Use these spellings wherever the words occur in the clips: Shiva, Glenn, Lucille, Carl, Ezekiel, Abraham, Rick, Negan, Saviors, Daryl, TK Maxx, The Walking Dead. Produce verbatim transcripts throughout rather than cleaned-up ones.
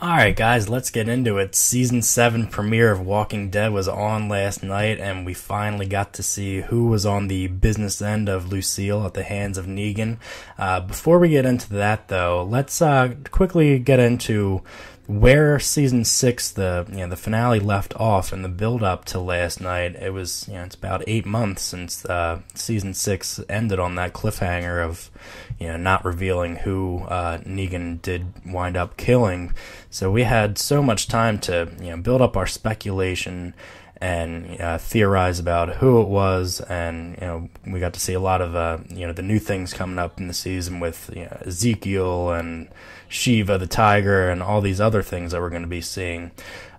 Alright guys, let's get into it. Season seven premiere of Walking Dead was on last night, and we finally got to see who was on the business end of Lucille at the hands of Negan. Uh, before we get into that though, let's uh, quickly get into where season six, the you know the finale, left off in the build up to last night. It was you know it's about eight months since uh, season six ended on that cliffhanger of you know not revealing who uh, Negan did wind up killing. So we had so much time to you know build up our speculation and uh, theorize about who it was, and you know we got to see a lot of uh, you know the new things coming up in the season with you know, Ezekiel and Shiva the tiger and all these other things that we're going to be seeing.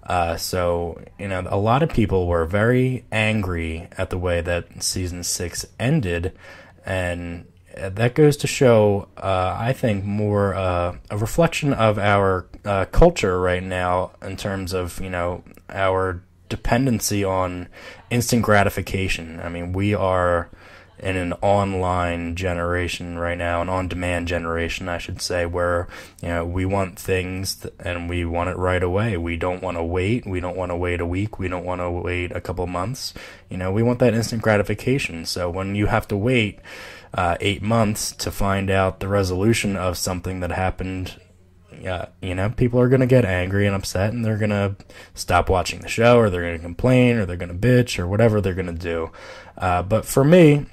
Uh, so you know a lot of people were very angry at the way that season six ended, and that goes to show, uh, I think, more uh, a reflection of our uh, culture right now in terms of you know our dependency on instant gratification. I mean, we are in an online generation right now, an on-demand generation, I should say, where you know we want things and we want it right away. We don't want to wait. We don't want to wait a week. We don't want to wait a couple months. You know, we want that instant gratification. So when you have to wait uh, eight months to find out the resolution of something that happened, Uh, you know, people are going to get angry and upset, and they're going to stop watching the show, or they're going to complain, or they're going to bitch, or whatever they're going to do. Uh, but for me,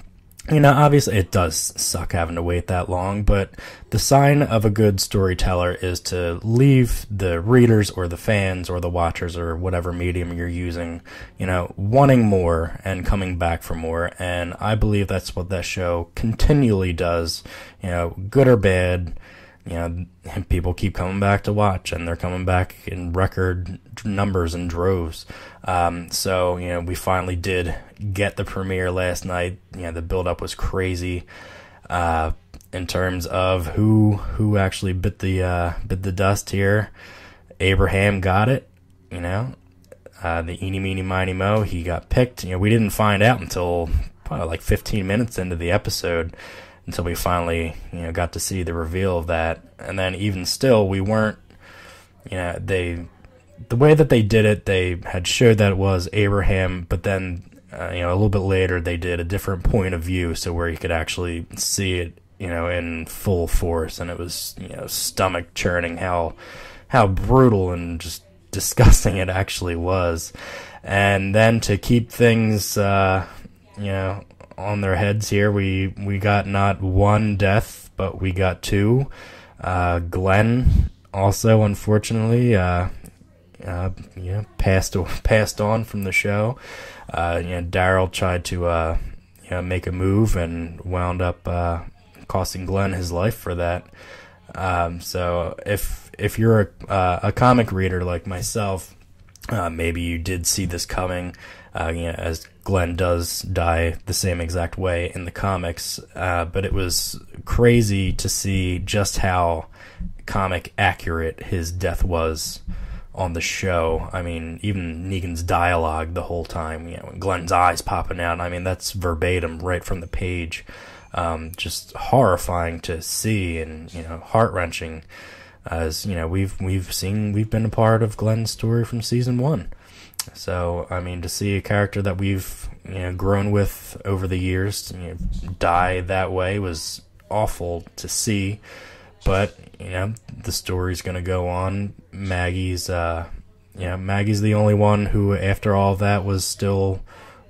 you know, obviously it does suck having to wait that long, but the sign of a good storyteller is to leave the readers or the fans or the watchers or whatever medium you're using, you know, wanting more and coming back for more. And I believe that's what that show continually does, you know, good or bad. You know, people keep coming back to watch, and they're coming back in record numbers and droves. Um, so, you know, we finally did get the premiere last night. You know, the build-up was crazy uh, in terms of who who actually bit the uh, bit the dust here. Abraham got it, you know. Uh, the eeny, meeny, miny, mo, he got picked. You know, we didn't find out until probably like fifteen minutes into the episode, until we finally, you know, got to see the reveal of that. And then even still, we weren't, you know, they, the way that they did it, they had showed that it was Abraham, but then, uh, you know, a little bit later, they did a different point of view, so where you could actually see it, you know, in full force, and it was, you know, stomach churning how, how brutal and just disgusting it actually was. And then to keep things, uh, you know, on their heads here, we we got not one death, but we got two. uh Glenn also, unfortunately, uh uh you know passed passed on from the show. uh you know Daryl tried to uh you know make a move and wound up uh costing Glenn his life for that. um so if if you're a uh, a comic reader like myself, Uh, maybe you did see this coming, uh, you know, as Glenn does die the same exact way in the comics. Uh, but it was crazy to see just how comic accurate his death was on the show. I mean, even Negan's dialogue the whole time, you know, Glenn's eyes popping out. I mean, that's verbatim right from the page. Um, just horrifying to see, and you know, heart-wrenching. As you know, we've we've seen we've been a part of Glenn's story from season one, so I mean, to see a character that we've you know grown with over the years you know, die that way was awful to see. But you know, the story's gonna go on. Maggie's, uh, you know, Maggie's the only one who, after all that, was still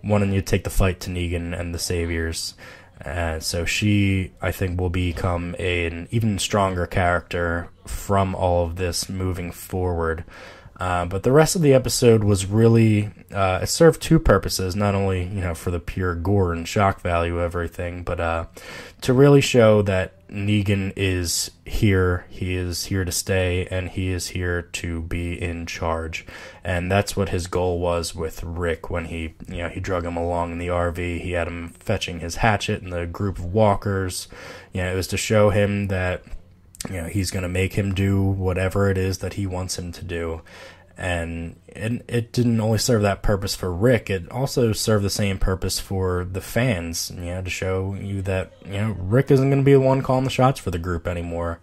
wanting to take the fight to Negan and the Saviors. Uh, so she, I think, will become a, an even stronger character from all of this moving forward. Uh, but the rest of the episode was really, uh, it served two purposes, not only, you know, for the pure gore and shock value of everything, but uh, to really show that Negan is here, he is here to stay, and he is here to be in charge. And that's what his goal was with Rick when he, you know, he drug him along in the R V. He had him fetching his hatchet and the group of walkers. You know, it was to show him that, you know, he's going to make him do whatever it is that he wants him to do. And it, it didn't only serve that purpose for Rick, it also served the same purpose for the fans, you know, to show you that, you know, Rick isn't going to be the one calling the shots for the group anymore.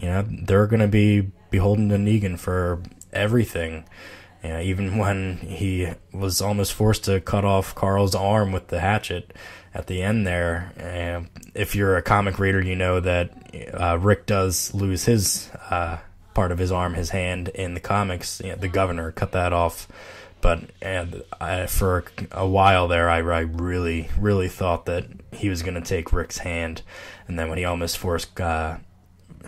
You know, they're going to be beholden to Negan for everything. You know, even when he was almost forced to cut off Carl's arm with the hatchet at the end there. And if you're a comic reader, you know that uh, Rick does lose his uh, part of his arm, his hand, in the comics. You know, the governor cut that off. But and I, for a while there, I, I really, really thought that he was going to take Rick's hand. And then when he almost forced... Uh,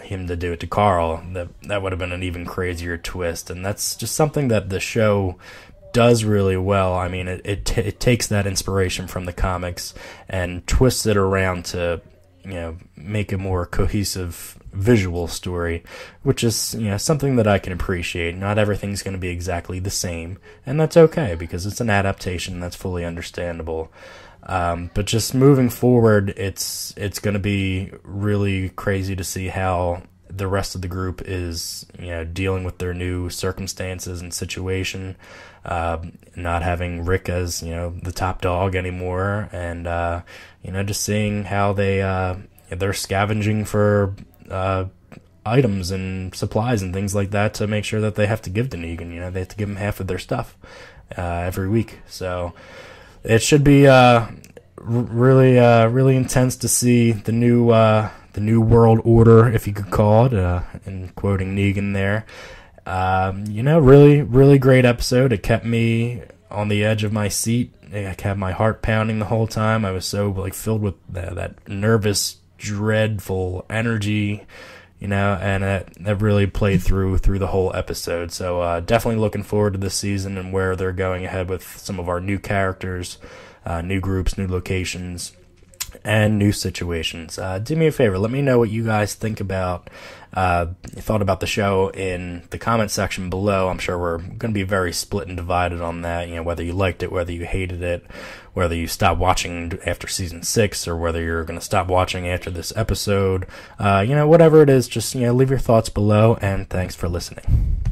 him to do it to Carl, that that would have been an even crazier twist. And that's just something that the show does really well. I mean, it it, it takes that inspiration from the comics and twists it around to, you know, make a more cohesive visual story, which is, you know, something that I can appreciate. Not everything's going to be exactly the same, and that's okay, because it's an adaptation that's fully understandable. Um, but just moving forward, it's it's going to be really crazy to see how the rest of the group is, you know, dealing with their new circumstances and situation. Uh, not having Rick as, you know, the top dog anymore, and uh, you know, just seeing how they uh, they're scavenging for uh, items and supplies and things like that to make sure that they have to give to Negan. You know, they have to give him half of their stuff uh, every week. So. It should be uh, really, uh, really intense to see the new, uh, the new world order, if you could call it, uh, and quoting Negan there. Um, you know, really, really great episode. It kept me on the edge of my seat. I had my heart pounding the whole time. I was so like filled with uh, that nervous, dreadful energy. You know, and that that really played through through the whole episode. So uh, definitely looking forward to this season and where they're going ahead with some of our new characters, uh, new groups, new locations, and new situations. Uh, do me a favor, let me know what you guys think about uh, thought about the show in the comment section below. I'm sure we're going to be very split and divided on that. You know, whether you liked it, whether you hated it, whether you stop watching after season six, or whether you're going to stop watching after this episode, uh, you know, whatever it is, just, you know, leave your thoughts below, and thanks for listening.